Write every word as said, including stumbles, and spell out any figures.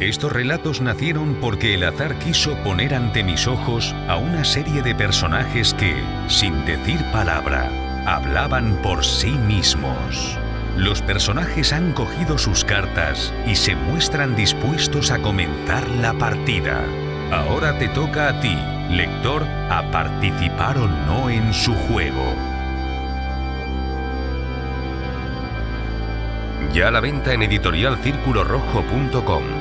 Estos relatos nacieron porque el azar quiso poner ante mis ojos a una serie de personajes que, sin decir palabra, hablaban por sí mismos. Los personajes han cogido sus cartas y se muestran dispuestos a comenzar la partida. Ahora te toca a ti, lector, a participar o no en su juego. Ya a la venta en editorial círculo rojo punto com.